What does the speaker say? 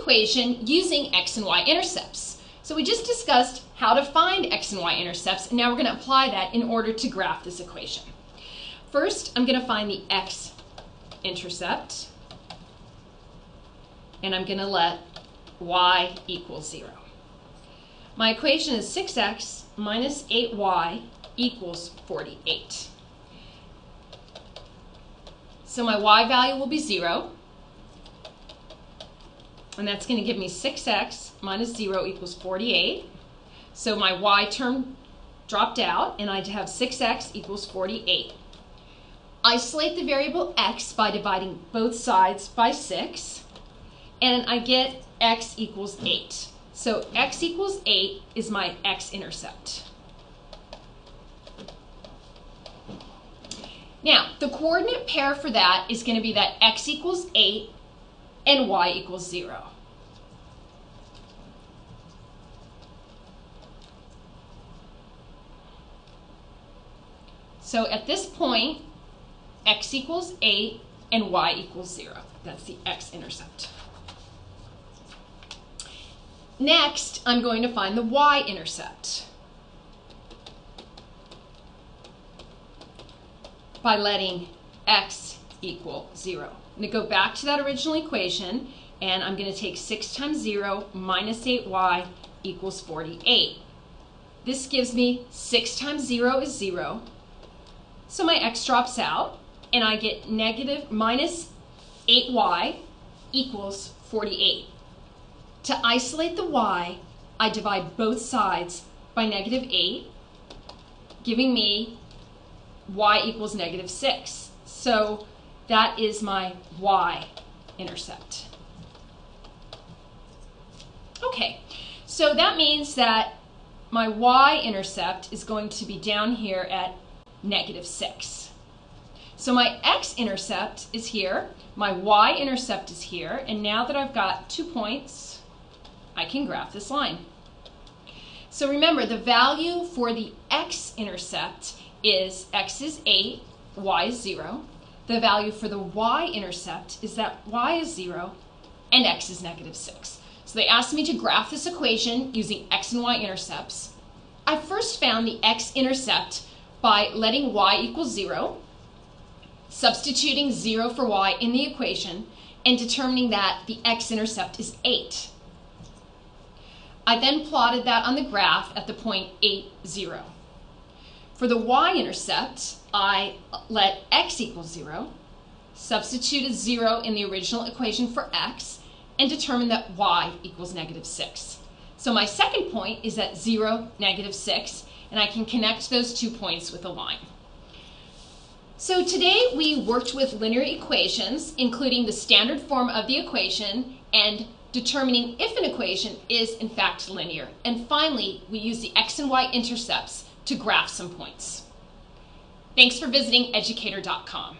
equation using x and y intercepts. So we just discussed how to find x and y intercepts, and now we're going to apply that in order to graph this equation. First, I'm going to find the x intercept, and I'm going to let y equal 0. My equation is 6x minus 8y equals 48. So my y value will be 0, and that's going to give me 6x minus 0 equals 48. So my y term dropped out, and I have 6x equals 48. Isolate the variable x by dividing both sides by 6, and I get x equals 8. So x equals 8 is my x-intercept. Now, the coordinate pair for that is going to be that x equals 8 and y equals 0. So at this point, x equals 8 and y equals 0. That's the x-intercept. Next, I'm going to find the y-intercept by letting x equal 0. I'm going to go back to that original equation, and I'm going to take 6 times 0 minus 8y equals 48. This gives me 6 times 0 is 0, so my x drops out, and I get negative minus 8y equals 48. To isolate the y, I divide both sides by negative 8, giving me y equals negative 6. So that is my y-intercept. Okay, so that means that my y-intercept is going to be down here at negative 6. So my x-intercept is here, my y-intercept is here, and now that I've got 2 points, I can graph this line. So remember, the value for the x-intercept is x is 8, y is 0. The value for the y-intercept is that y is 0 and x is negative 6. So they asked me to graph this equation using x and y-intercepts. I first found the x-intercept by letting y equal 0, substituting 0 for y in the equation, and determining that the x-intercept is 8. I then plotted that on the graph at the point 8, 0. For the y-intercept, I let x equal 0, substituted 0 in the original equation for x, and determined that y equals negative 6. So my second point is at 0, negative 6, and I can connect those 2 points with a line. So today we worked with linear equations, including the standard form of the equation, and determining if an equation is in fact linear. And finally, we use the x and y intercepts to graph some points. Thanks for visiting Educator.com.